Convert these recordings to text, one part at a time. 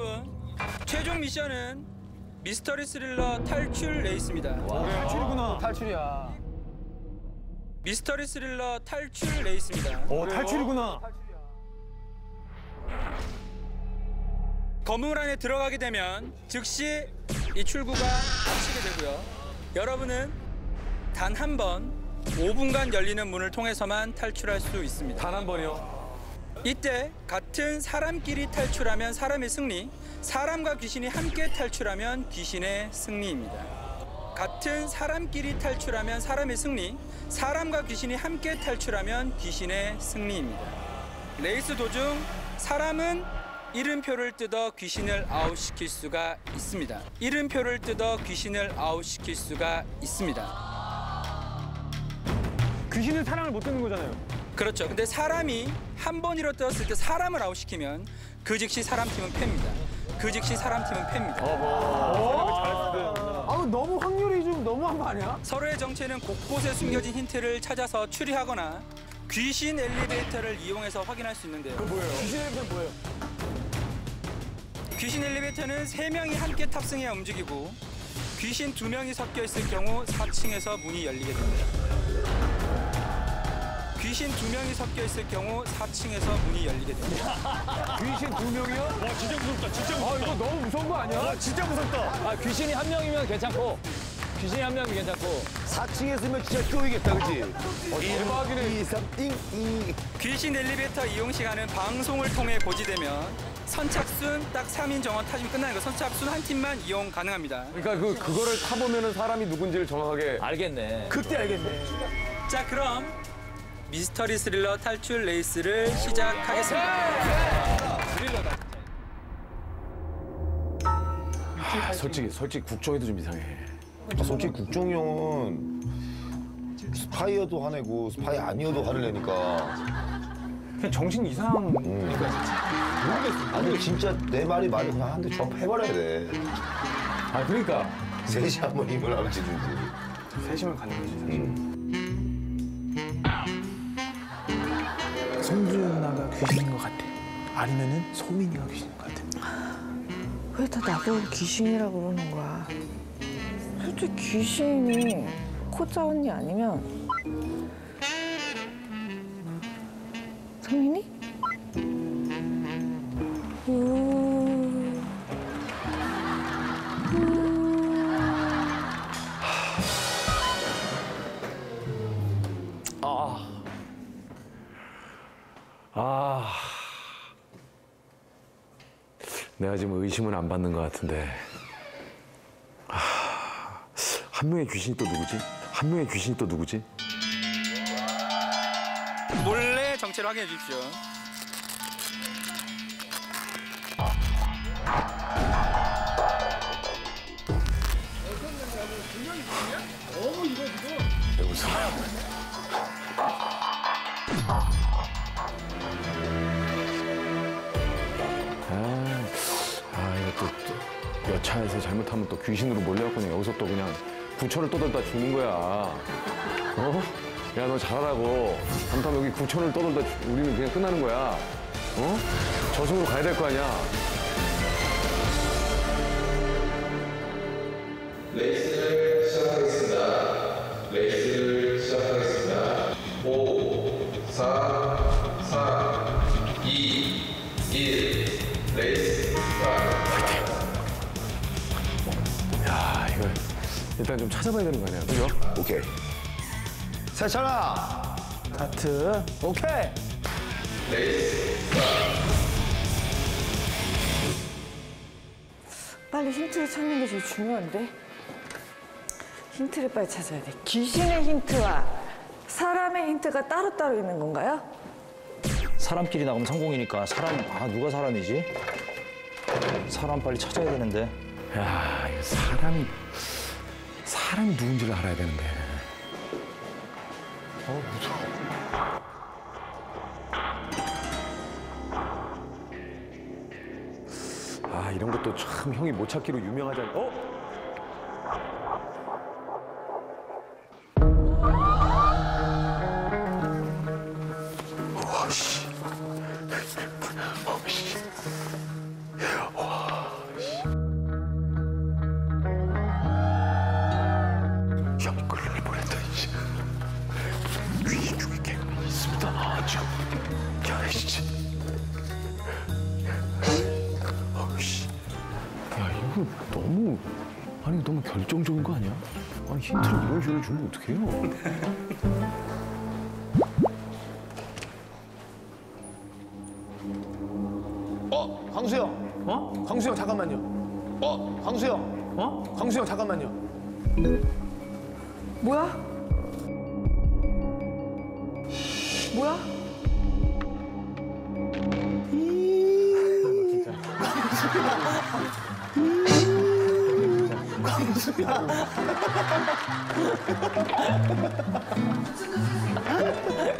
여러분, 최종 미션은 미스터리 스릴러 탈출 레이스입니다. 와, 탈출이구나. 탈출이야. 미스터리 스릴러 탈출 레이스입니다. 오, 탈출이구나. 건물 안에 들어가게 되면 즉시 이 출구가 닫히게 되고요. 여러분은 단 한 번 5분간 열리는 문을 통해서만 탈출할 수 있습니다. 단 한 번이요? 이때 같은 사람끼리 탈출하면 사람의 승리, 사람과 귀신이 함께 탈출하면 귀신의 승리입니다. 같은 사람끼리 탈출하면 사람의 승리, 사람과 귀신이 함께 탈출하면 귀신의 승리입니다. 레이스 도중 사람은 이름표를 뜯어 귀신을 아웃시킬 수가 있습니다. 이름표를 뜯어 귀신을 아웃시킬 수가 있습니다. 귀신은 사람을 못 뜯는 거잖아요. 그렇죠. 근데 사람이 한 번이라도 뜯었을 때 사람을 아웃시키면 그 즉시 사람팀은 패입니다. 그 즉시 사람팀은 패입니다. 아우, 너무 확률이 좀 너무한 거 아니야? 서로의 정체는 곳곳에 숨겨진 힌트를 찾아서 추리하거나 귀신 엘리베이터를 이용해서 확인할 수 있는데요. 그거 뭐예요? 귀신 엘리베이터 뭐예요? 귀신 엘리베이터는 3명이 함께 탑승해 움직이고 귀신 2명이 섞여 있을 경우 4층에서 문이 열리게 됩니다. 귀신 2명이 섞여 있을 경우 4층에서 문이 열리게 됩니다. 귀신 2명이요? 와, 진짜 무섭다. 진짜 무섭다. 아, 이거 너무 무서운 거 아니야? 와, 진짜 무섭다. 아, 귀신이 1명이면 괜찮고, 귀신이 1명이면 괜찮고. 4층에 있으면 진짜 쪼이겠다, 그치? 1박이네. 2, 3, 2. 귀신 엘리베이터 이용 시간은 방송을 통해 고지되면 선착순 딱 3인 정원 타시면 끝나는 거. 선착순 한 팀만 이용 가능합니다. 그러니까 그거를 타보면 사람이 누군지를 정확하게 알겠네. 그때 알겠네. 자, 그럼 미스터리 스릴러 탈출 레이스를 시작하겠습니다. 스릴러다. 아, 솔직히 국정이도 좀 이상해. 아, 솔직히 국정이 형은 스파이어도 화내고 스파이 아니어도 화를 내니까 정신 이상하니까. 모르겠어. 아니 진짜 내 말이 말이 그냥 한대 좀 해버려야 돼. 아, 그러니까 셋이 한번 힘을 합치든지. 셋이면 가는 거지 사실. 성주 누나가 귀신인 것 같아. 아니면은 소민이가 귀신인 것 같아. 왜 다 나보고 귀신이라고 그러는 거야? 솔직히 귀신이 코자 언니 아니면 소민이? 내가 지금 의심은 안 받는 것 같은데. 한 명의 귀신이 또 누구지? 한 명의 귀신이 또 누구지? 몰래 정체를 확인해 주십시오. 차에서 잘못하면 또 귀신으로 몰려갔거든요. 여기서 또 그냥 구천을 떠돌다 죽는 거야. 어? 야, 너 잘하라고. 잠깐 여기 구천을 떠돌다 우리는 그냥 끝나는 거야. 어? 저승으로 가야 될 거 아니야. 레이스를 시작하겠습니다. 레이스를 시작하겠습니다. 5, 4, 3, 2, 1. 레이스 시작. 일단 좀 찾아봐야 되는 거 아니야, 그죠? 오케이. 세찬아! 하트. 오케이! 레이스. 빨리 힌트를 찾는 게 제일 중요한데? 힌트를 빨리 찾아야 돼. 귀신의 힌트와 사람의 힌트가 따로따로 있는 건가요? 사람끼리 나가면 성공이니까 사람, 아, 누가 사람이지? 사람 빨리 찾아야 되는데. 야, 이거 사람이 누군지를 알아야 되는데. 어, 무서워. 아, 이런 것도 참 형이 못 찾기로 유명하잖아. 어? 와, 씨. 와, 씨. 와. 이거 너무, 아니 너무 결정적인 거 아니야? 아니 힌트를 이런 식으로 주면 어떡해요? 광수형! 어? 광수형 잠깐만요. 어? 광수형! 어? 광수형 잠깐만요. 뭐야? 뭐야? 광수야!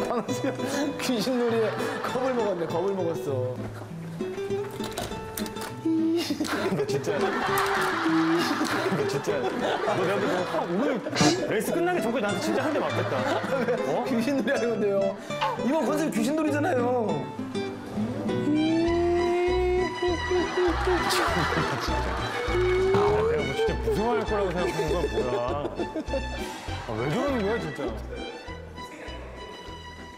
광수야! 귀신놀이에 겁을 먹었네, 겁을 먹었어. 너 진짜. 너 진짜. 너 내가 오늘 레이스 끝나기 전까지 나한테 진짜 한 대 맞겠다. 어? 귀신놀이 하는 건데요. 이번 컨셉 귀신놀이잖아요. 아, 내가 뭐 진짜 무서워할 거라고 생각하는 건 뭐야. 아, 왜 저러는 거야, 진짜.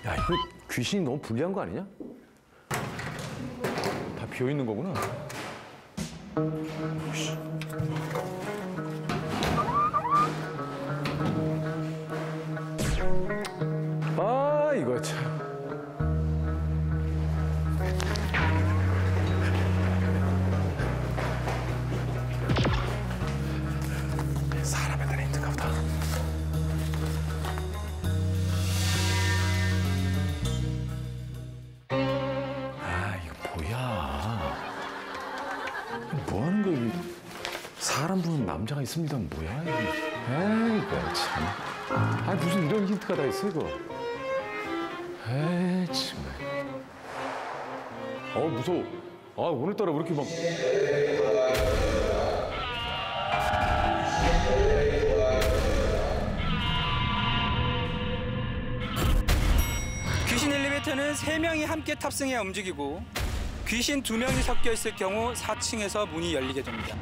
야, 이거 귀신이 너무 불리한 거 아니냐? 다 비어 있는 거구나. 아, 이거 참. 사람의 날이 있는가 보다. 아, 이거 뭐야. 뭐 하는 거야, 이게. 사람 부는 남자가 있습니다. 뭐야, 이게. 에이, 이거 참. 아, 무슨 이런 힌트가 다 있어, 이거. 에이, 정말. 어, 무서워. 아, 오늘따라 왜 이렇게 막. 귀신 엘리베이터는 3명이 함께 탑승해야 움직이고, 귀신 2명이 섞여 있을 경우 4층에서 문이 열리게 됩니다.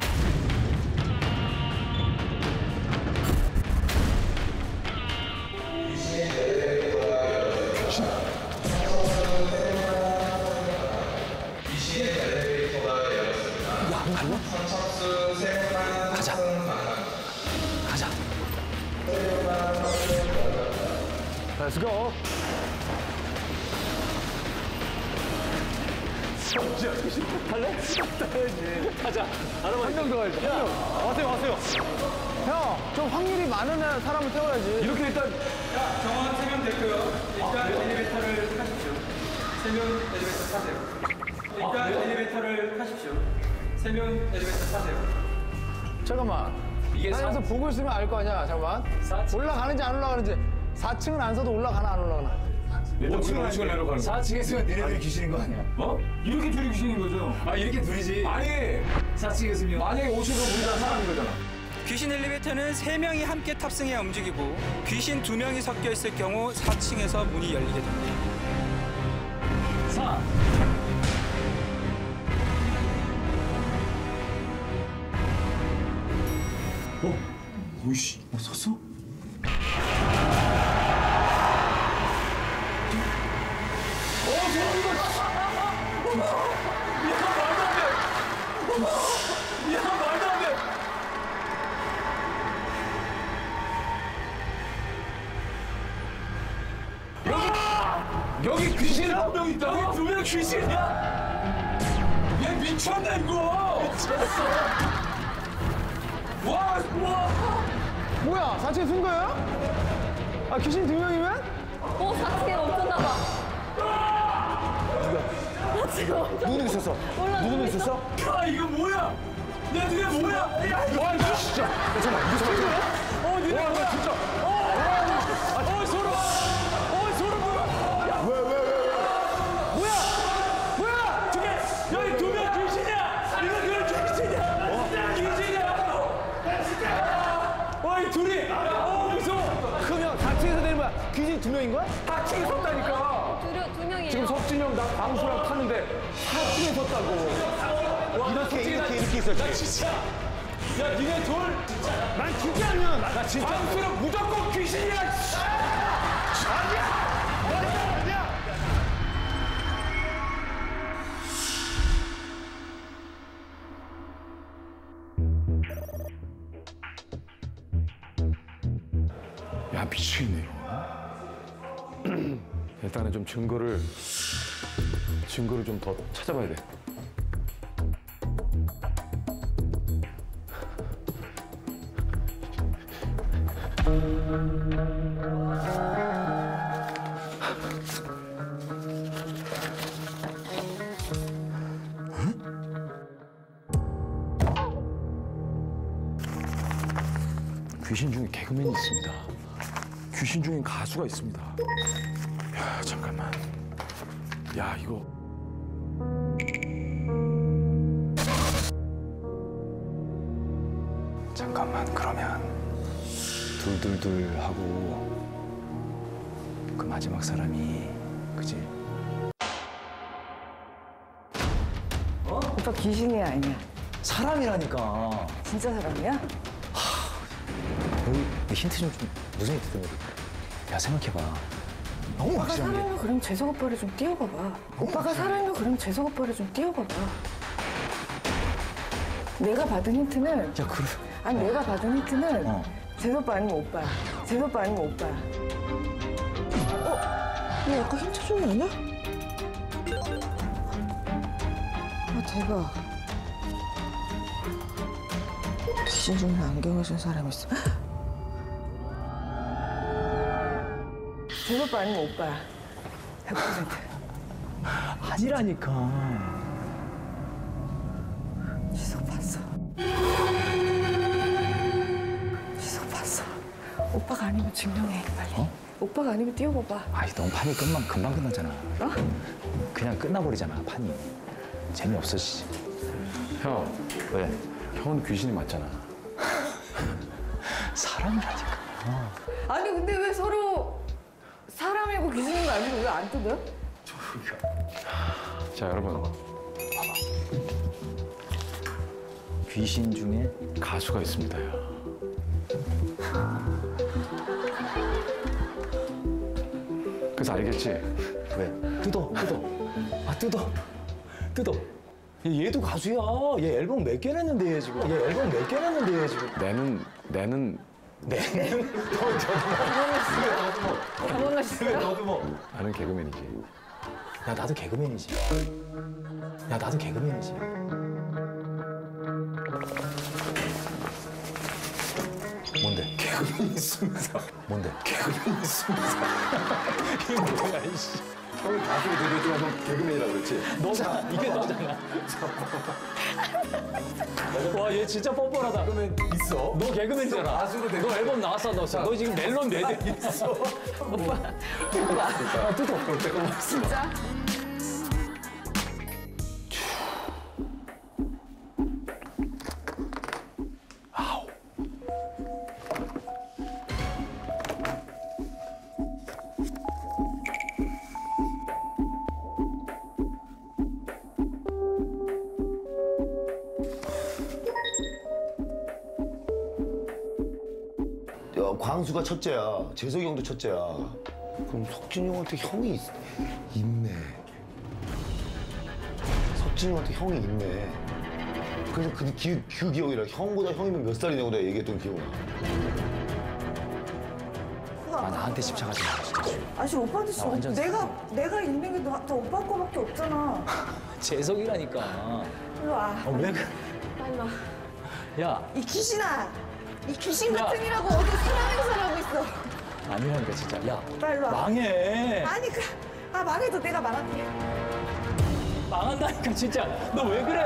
귀신 엘리베이터가 열렸습니다. 야, 뭐야? 가자. 가자. Let's go. 할래? 따라야지. 가자. 한 명 더 가야지. 야, 와세요, 와세요. 형, 좀 확률이 많은 사람을 태워야지. 이렇게 일단. 자, 정원 3명 됐고요. 일단 엘리베이터를 타십시오. 3명 엘리베이터 타세요. 일단 엘리베이터를 타십시오. 3명 엘리베이터 타세요. 잠깐만. 이게 안에서 보고 있으면 알 거 아니야. 잠깐만. 4층. 올라가는지 안 올라가는지. 4층은 안 서도 올라가나 안 올라가나. 5층을 내려가는 4층에서 내려가는 귀신인 거 아니야? 어? 이렇게 둘이 귀신인 거죠? 아, 이렇게 둘이지. 아니, 4층에서면. 만약에 5층에서 우리가 사람인 거잖아. 귀신 엘리베이터는 3명이 함께 탑승해야 움직이고, 귀신 2명이 섞여 있을 경우 4층에서 문이 열리게 됩니다. 4. 어? 오이씨, 뭐 섰어? 여기 귀신이 한 명 있다. 여기 2명 귀신이야. 얘 미쳤네 이거. 미쳤어. 와. 뭐야? 4층에 쓴 거예요? 아, 귀신 2명이면? 오, 4층에 없었나 봐. 누가? 나 지금. 누구 있었어? 몰라. 누구 있었어? 야, 이거 뭐야? 야, 니네 뭐야? 야, 이거. 와, 이거 진짜. 야, 잠깐만. 이거 진짜. 어, 니네 뭐야? 와, 진짜. 귀신 2명인 거야? 4층에 섰다니까. 2명이에요. 지금 석진이 형, 나 광수랑 타는데 4층에 섰다고. 와, 이렇게 있었지. 나 진짜. 야, 니네 둘. 진짜. 난 진짜 아니야. 나 진짜. 광수랑 무조건 귀신이야. 아니야. 아니야. 아니야. 야, 미치겠네. 일단은 좀 증거를 좀 더 찾아봐야 돼. 귀신 중에 개그맨이 있습니다. 귀신 중에 가수가 있습니다. 야, 잠깐만. 야, 이거. 잠깐만, 그러면 둘둘둘 하고 그 마지막 사람이, 그지? 어? 오빠 귀신이야, 아니야? 사람이라니까. 진짜 사람이야? 힌트 좀 주 무슨 힌트 때문에? 야, 생각해봐. 너무 확실한데. 오빠가 사람이면 그럼 재석 오빠를 좀 띄워봐봐. 오빠가 사람이면 그럼 재석 오빠를 좀 띄워봐봐. 내가 받은 힌트는. 야, 그래. 아니, 어. 내가 받은 힌트는 재석 오빠 아니면 오빠야. 재석 오빠 아니면 오빠야. 어? 얘 아까 힌트 준 거 아니야? 아, 대박. 귀신 중에 안경을 쓴 사람이 있어. 재석 오빠 아니면 오빠야. 100%. 아니라니까. 지석 봤어. 지석 봤어. 오빠가 아니면 증명해, 빨리. 어? 오빠가 아니면 띄워봐봐. 아니, 너무 판이 금방 끝나잖아. 어? 그냥 끝나버리잖아, 판이. 재미없어, 씨. 형. 왜? 형은 귀신이 맞잖아. 사람이라니까. 아니, 근데 왜 서로 사람이고 귀신인 거 아니고 왜 안 뜯어요? 자, 여러분. 봐봐. 귀신 중에 가수가 있습니다. 그래서 알겠지? 왜? 뜯어. 아, 뜯어. 얘도 가수야. 얘 앨범 몇 개 냈는데, 얘 지금. 내는? 너도 뭐. 나는 개그맨이지. 야, 나도 개그맨이지. 뭔데? 개그맨이 순서. 이게 뭐야, 이씨. 형이 가수를 되게 좋아서 개그맨이라고 그랬지? 너잖아. 이게 너잖아. 와, 얘 진짜 뻔뻔하다. 개그맨 있어? 너 개그맨이잖아. 가수로 되게. 너 앨범 나왔어, 너 지금 멜론 4대 있어. 오빠. 아, 뜯어. 진짜? 광수가 첫째야. 재석이 형도 첫째야. 그럼 석진이 형한테 형이 있네. 석진이 형한테 형이 있네. 그래서 그 기억이라 형보다 형이면 몇 살이냐고 내가 얘기했던 기억나. 아, 나한테 집착하지 마. 아니, 오빠한테 집착. 내가 읽는 게 다 오빠 거밖에 없잖아. 재석이라니까. 일로 와. 왜 그래? 빨리 와. 야. 이 귀신아. 이 귀신 같은 이라고 어디 사람 행사를 하고 있어. 아니라니까, 진짜. 야, 빨리 와. 망해. 아니, 망해도 내가 말할게. 망한다니까, 진짜. 너 왜 그래?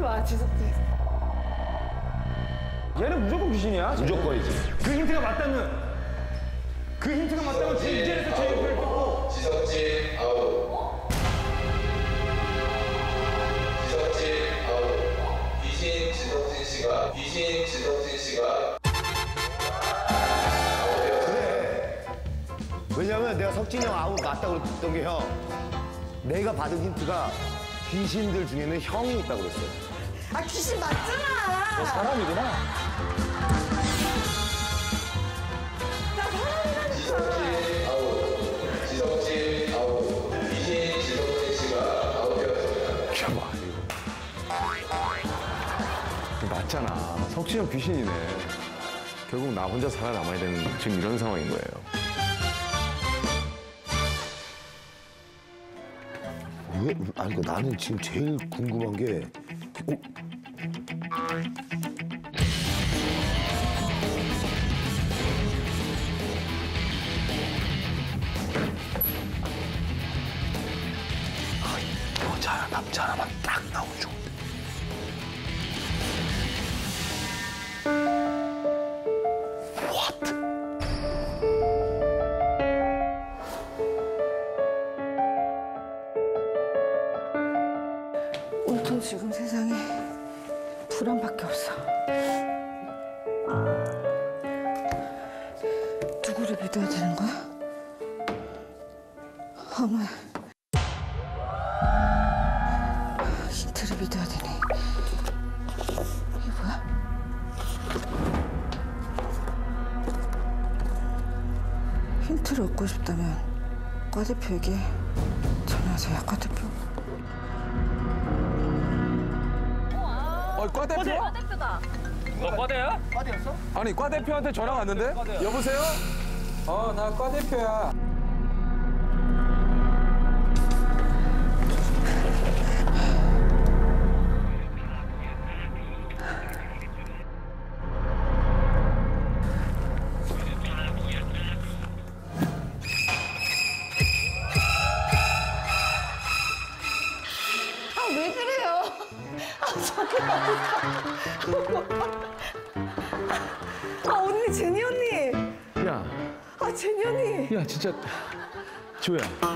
와, 지석진. 얘는 무조건 귀신이야? 무조건이지. 그 힌트가 맞다면. 진짜에서 제일 불고 지석진 아웃. 귀신 지석진 씨가 그래. 왜냐면 내가 석진이 형 아웃 맞다고 그랬던 게, 형 내가 받은 힌트가 귀신들 중에는 형이 있다고 그랬어요. 아, 귀신 맞잖아. 너 사람이구나. 지석진 아웃. 귀신 지석진 씨가 아웃되었습니다. 작잖아. 석진형 귀신이네. 결국 나 혼자 살아남아야 되는 지금 이런 상황인 거예요. 왜? 아니, 그러니까 나는 지금 제일 궁금한 게 여자, 남자 하나만 딱 나오면 좋은데. What? 온통 지금 세상에 불안밖에 없어. 누구를 믿어야 되는 거야? 어머. 힌트를 믿어야 되네. 이게 뭐야? 힌트를 얻고 싶다면 과 대표에게 전화하세요. 과 대표. 과 대표? 과 대표다. 과 대야? 과 대였어? 아니, 과 대표한테 전화 왔는데? 과대야. 여보세요? 어, 나 과 대표야. 야, 진짜 조야. 아,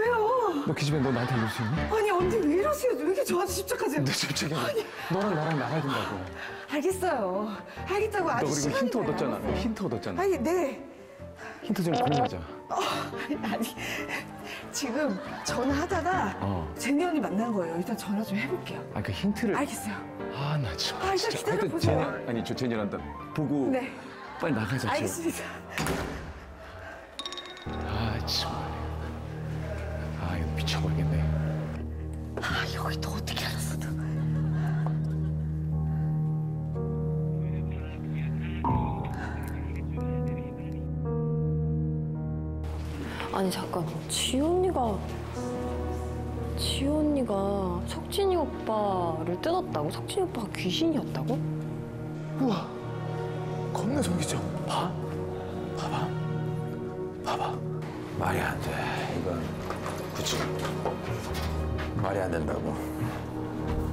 왜요? 너 기집애, 너 나한테 이럴 수 있니? 아니, 언니 왜 이러세요? 왜 이렇게 저한테 집착하세요? 너 집착이야. 너랑 나랑 나가야 된다고. 알겠어요. 알겠다고. 아주 시간이 너 그리고 힌트 얻었잖아. 알았어요. 힌트 얻었잖아. 아니, 네. 힌트 좀 고민하자. 아니, 지금 전화하다가 제니 언니 만난 거예요. 일단 전화 좀 해볼게요. 아, 그 힌트를. 알겠어요. 아, 나 참. 아, 일단 기다려보세요. 아니, 저 제니란다. 보고. 네. 빨리 나가자. 알겠습니다. 정말. 아, 이거 미쳐버리겠네. 아, 여기 너 어떻게 알았어, 너. 아니, 잠깐. 지언니가 석진이 오빠를 뜯었다고? 석진이 오빠가 귀신이었다고? 우와, 겁나 저기죠. 봐? 봐봐. 봐봐. 말이 안 돼. 이건 그치. 말이 안 된다고.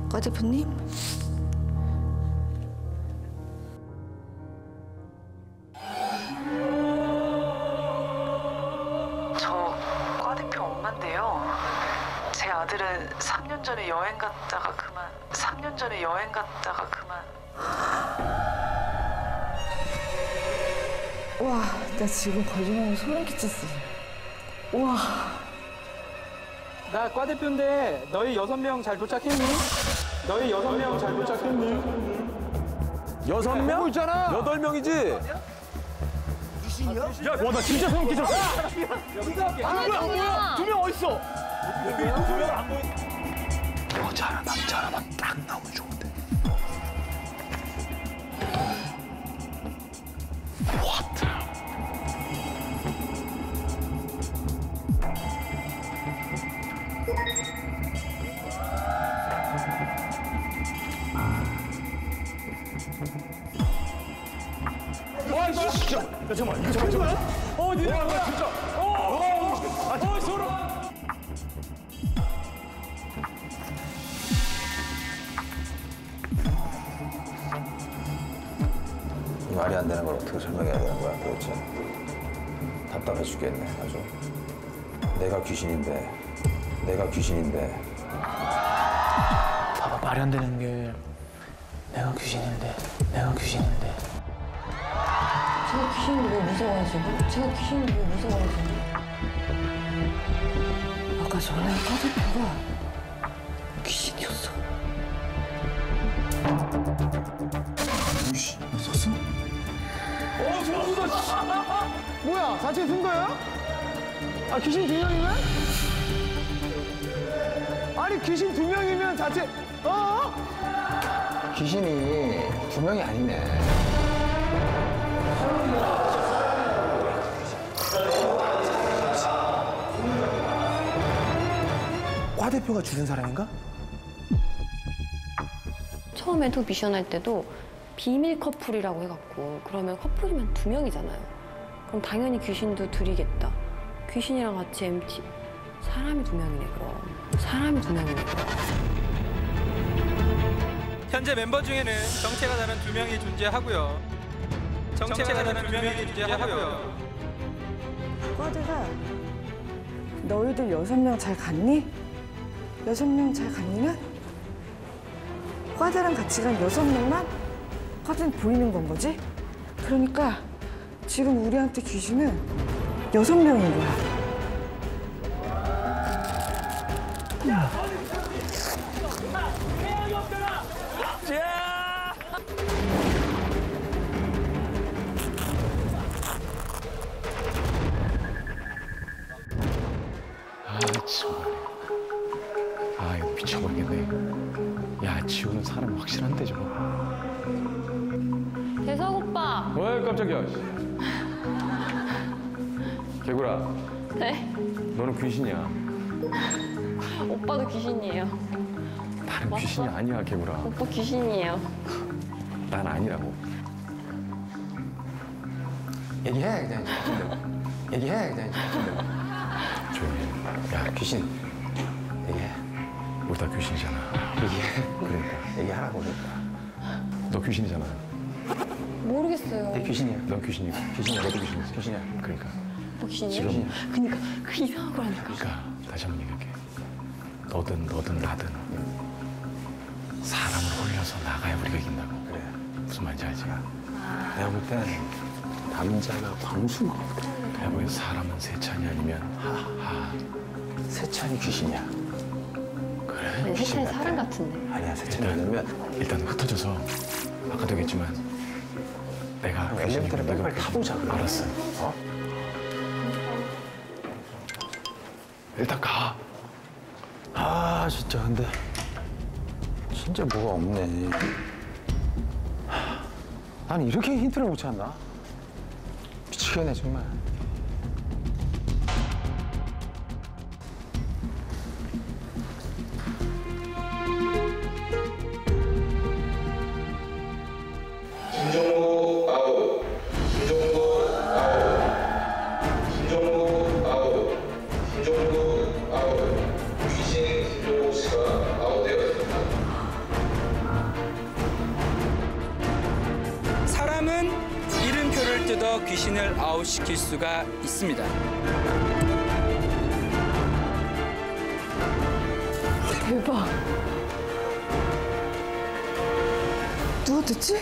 과 대표님? 저 과 대표 엄마인데요. 제 아들은 3년 전에 여행 갔다가 그만. 3년 전에 여행 갔다가 그만. 와, 나 지금 거짓말로 소름 끼쳤어. 우와. 나 과 대표인데 너희 6명 잘 도착했니? 너희 6명 잘 도착했니? 6명? 8명이지? 귀신이야? 야, 와, 나 진짜 소름 끼쳤어. 누구야? 2명 어딨어? 2명 안 보이네. 여자 하나, 남자 하나만 딱 나오면 좋은데. What? 진짜. 야, 잠깐만, 이거 잠깐만. 어, 니네 뭐야, 진짜. 아, 소름. 말이 안 되는 걸 어떻게 설명해야 되는 거야, 도대체. 답답해 죽겠네, 아주. 내가 귀신인데. 봐봐, 말이 안 되는 게. 내가 귀신인데. 제가 귀신이 왜 무서워하시고? 아까 전에 과 대표가 귀신이었어. 귀신 무서웠어? 저거 뭐야? 자취에 쓴 거예요? 아, 귀신 2명이면? 아니, 귀신 2명이면 자취. 귀신이 두 명이 아니네. 과 대표가 죽은 사람인가? 처음에 두 미션 할 때도 비밀 커플이라고 해갖고 그러면 커플이면 두 명이잖아요. 그럼 당연히 귀신도 둘이겠다. 귀신이랑 같이 MT. 사람이 두 명이네 그럼. 사람이 두 명이네 그럼. 현재 멤버 중에는 정체가 다른 두 명이 존재하고요. 정체가 다른 두 명이 존재하고요. 과대가 너희들 6명 잘 갔니? 6명 잘 갔니면? 과대랑 같이 간 6명만? 과대는 보이는 건 거지? 그러니까 지금 우리한테 귀신은 6명인 거야. 야. 아, 이거 미쳐버리겠네. 야, 지우는 사람 확실한데, 저거. 재석 오빠. 왜 깜짝이야. 개구라. 네? 너는 귀신이야. 오빠도 귀신이에요. 나는 맞다. 귀신이 아니야, 개구라. 오빠 귀신이에요. 난 아니라고. 얘기해, 그냥. 얘기해, 그냥. 조용히 해. 야, 귀신. 얘기해. 우리 다 귀신이잖아. 얘기해. 그러니까. 얘기하라고 그러니까. 너 귀신이잖아. 모르겠어요. 내 귀신이야. 너 귀신이고. 귀신이야. 너도 귀신이야. 귀신이야. 그러니까. 너 귀신이야? 지금. 그러니까. 그 이상한 거라니까. 그러니까. 다시 한번 얘기할게. 너든 나든. 사람을 홀려서 나가야 우리가 이긴다고. 그래. 무슨 말인지 알지? 내가 볼 땐 남자가 광수인 것 같아. 내가 보기엔 사람은 세찬이 아니면 하하. 세찬이 귀신이야. 그래? 세찬이 사람 같은데. 아니야, 세찬이 아니면 일단 흩어져서 아까도 얘기했지만 내가 귀신이고 내가 타보자. 알았어. 어? 일단 가. 아 진짜 근데 진짜 뭐가 없네. 난 이렇게 힌트를 못 찾나? 미치겠네 정말. 귀신을 아웃시킬 수가 있습니다. 대박. 누가 됐지?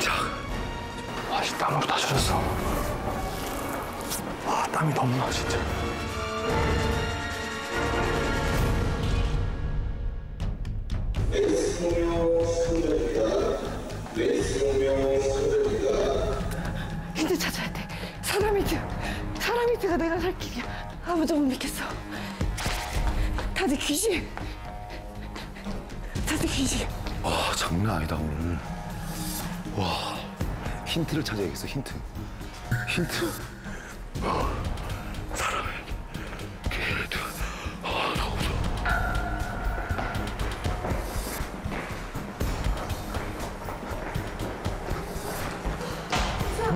자, 아씨 땀으로 다 젖었어. 아, 땀이 너무 나 진짜. 힌트 찾아야 돼. 사람 힌트가 내가 살 길이야. 아무도 못 믿겠어. 다들 귀신. 와, 장난 아니다 오늘. 와, 힌트를 찾아야겠어. 힌트.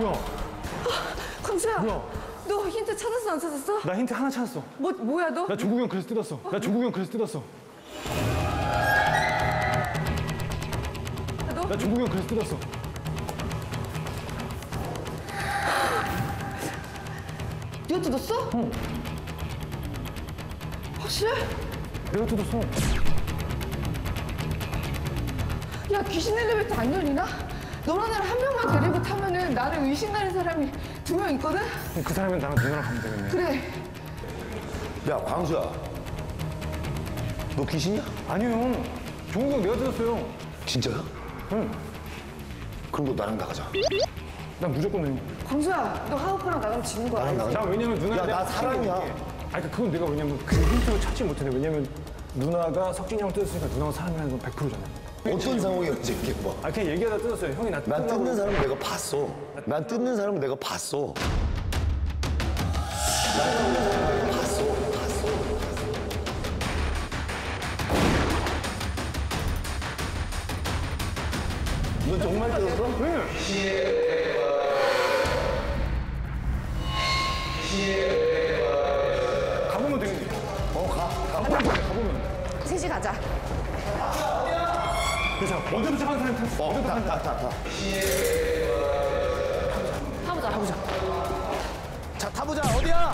뭐야? 광수야. 뭐야? 너 힌트 찾았어, 안 찾았어? 나 힌트 하나 찾았어. 뭐야 너? 나 종국이 형 그래서 뜯었어. 네가 뜯었어? 응. 확실해? 내가 뜯었어. 야, 귀신 엘리베이터 안 열리나? 너랑 나랑 한 명만 데리고 타면은 나를 의심하는 사람이 2명 있거든? 그 사람은 나랑 누나랑 가면 되겠네. 그래. 야, 광수야. 너 귀신이야? 아니요. 종국이 형 내가 들었어요. 진짜야? 응. 그럼 너 나랑 나가자. 난 무조건 해. 광수야, 너 하우프랑 나가면 지는 거야. 나랑 나가자. 나 왜냐면 누나랑 야, 나 사람이야. 아니 그건 내가 왜냐면 그 힌트를 찾지 못했네. 왜냐면 누나가 석진이 형 뜯었으니까 누나가 사람이라는 건 100%잖아요. 어떤 상황이었지 이게 뭐? 아 그냥 얘기하다 뜯었어요. 형이 나 뜯는 뜯는 사람은 내가 봤어. 난 뜯는 사람은 내가 봤어. 너 정말 뜯었어? 응. 가보면 되겠네. 가보면. 셋이 가자. 그래서 언제부터 한 사람 탔어? 타. 타보자. 자, 타보자. 어디야?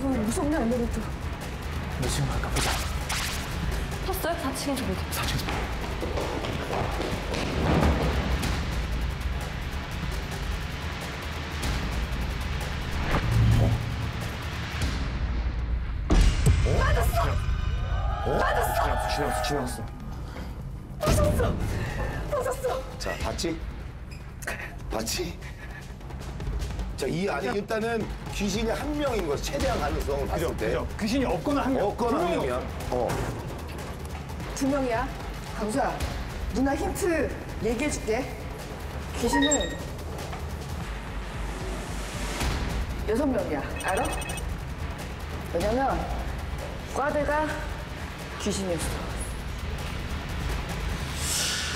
이거 무섭네, 엘리베이터. 몇 층 갈까 보자. 탔어요? 4층에서 보자. 4층에서 보자. 지나갔어. 터졌어. 자, 봤지? 자, 이 안에 일단은 귀신이 한 명인 거야. 최대한 가능성을 봤을 때. 그죠. 귀신이 없거나 한 명. 없거나 한 명이야. 두 명이야. 강수야, 누나 힌트 얘기해줄게. 귀신은 6명이야. 알아? 왜냐면 과대가 귀신이었어.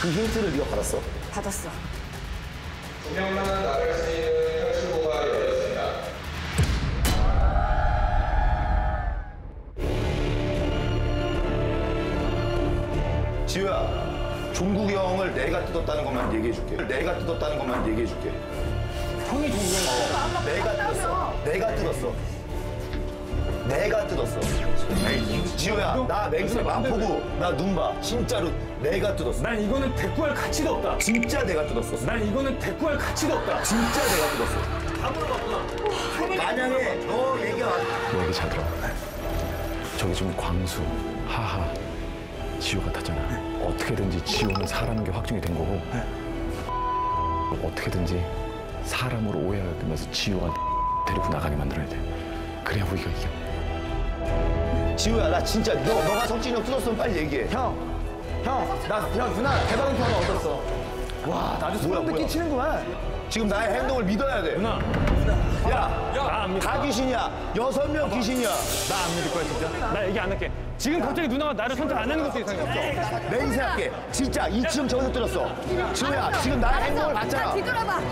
그 힌트를 네가 받았어? 받았어. 2명만 나갈 수 있는 탈출구가 열렸습니다. 지우야, 종국이 형을 내가 뜯었다는 것만 얘기해줄게. 형이 종국이 형. 내가 뜯었어. 지효야, 나 맹수의 마포구, 나 눈 봐. 진짜로 내가 뜯었어. 난 이거는 대꾸할 가치도 없다. 진짜 내가 뜯었어. 아무나 봤구나. 만약에 너 얘기가 너 얘기 잘 들어. 저기 지금 광수, 하하, 지효가 탔잖아. 네. 어떻게든지 지효는 사람인 게 확정이 된 거고 네. 어떻게든지 사람으로 오해하게 되면서 지효가 데리고 나가게 만들어야 돼. 그래야 우리가 이겨. 지우야, 나 진짜 너가 석진이 형 뜯었으면 빨리 얘기해. 형, 누나 대박인 경험 얻었어. 와, 나도 소름도 끼치는구만. 지금 나의 행동을 믿어야 돼. 누나. 야, 다 귀신이야. 6명 귀신이야. 나 안 믿을 거야, 진짜. 나 얘기 안 할게. 지금 갑자기 누나가 나를 선택 안 하는 것도 이상해. 맹세할게. 진짜 2층 저기서 뜯었어. 지우야, 지금 나의 행동을 봤잖아.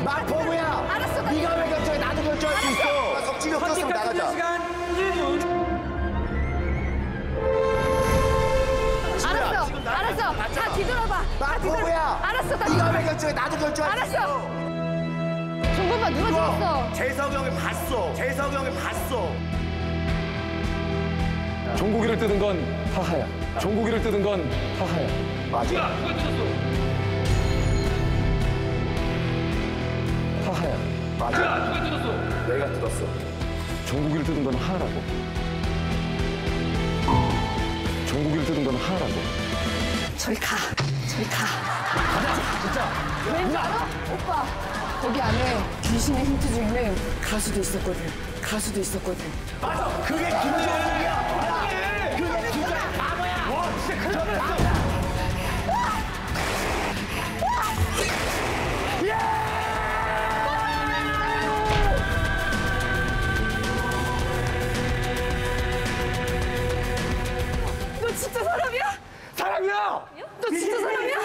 마포구야. 네가 왜 결정해? 나도 결정할 수 있어. 석진이 형 뜯었으면 나가자. 알았어. 다 뒤돌아봐. 나 누구야? 알았어. 네가 왜 결정해? 나도 결정해. 알았어. 종국아 누가 줬어? 재석이 형이 봤어. 종국이를 뜯은 건 하하야. 맞아. 누가 뜯었어? 하하야. 맞아. 누가 뜯었어? 내가 뜯었어. 종국이를 뜯은 건 하하라고. 저기 가. 가자, 진짜. 왠지 알아? 오빠, 거기 안에 귀신의 힌트 중에 가수도 있었거든. 맞아, 그게 김정은이야. 그게 김정은 바보야. 와, 진짜 큰일 났어. 너 진짜 사람이야? 너 진짜 사람이야?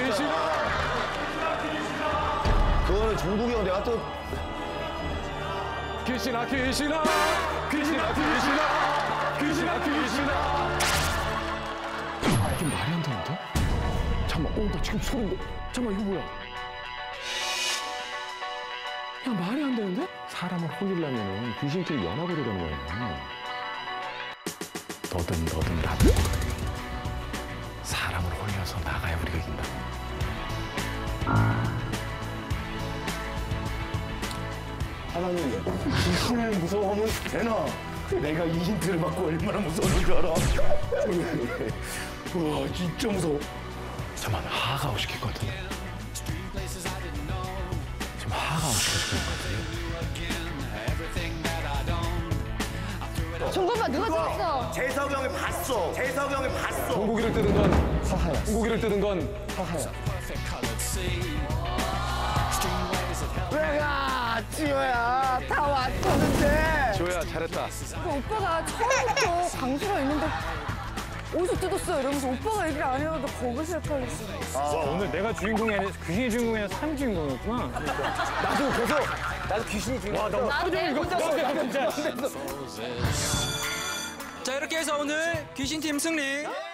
귀신아. 그거는 종국이 형 내가 또 귀신아. 아, 이게 말이 안 되는데? 잠깐만, 나 지금 소름. 잠깐만, 이거 뭐야? 야, 말이 안 되는데? 사람을 혼내려면 귀신끼리 연합을 이런 거예요. 너든 나든 사람을 혼내서 나가야 우리가 이긴다. 하나님, 귀신을 무서워하면 되나? 내가 이 힌트를 받고 얼마나 무서운 줄 알아. 와, 진짜 무서워. 잠깐만, 하하가 아웃 시킬 것 같은데. 지금 하하가 아웃 시킬 것 같은데. 저거 봐, 누가 찍었어? 재석이 형이 봤어. 재석이 형이 봤어. 종국이를 뜯은 건 하하야. 종국이를 뜯은 건 하하야. 왜가 지호야, 다 왔었는데. 지호야, 잘했다. 오빠가 처음부터 강수가 있는데 어디서 뜯었어 이러면서 오빠가 얘기를 안 해도 거기서 헷갈렸어. 아, 오늘 내가 주인공이 아니라 귀신이 주인공이 아니라 삶 주인공이었구나. 나도 계속, 나도 귀신이 주인공. 와, 나 표정이 이거 뜯었어 진짜. 자, 이렇게 해서 오늘 귀신팀 승리.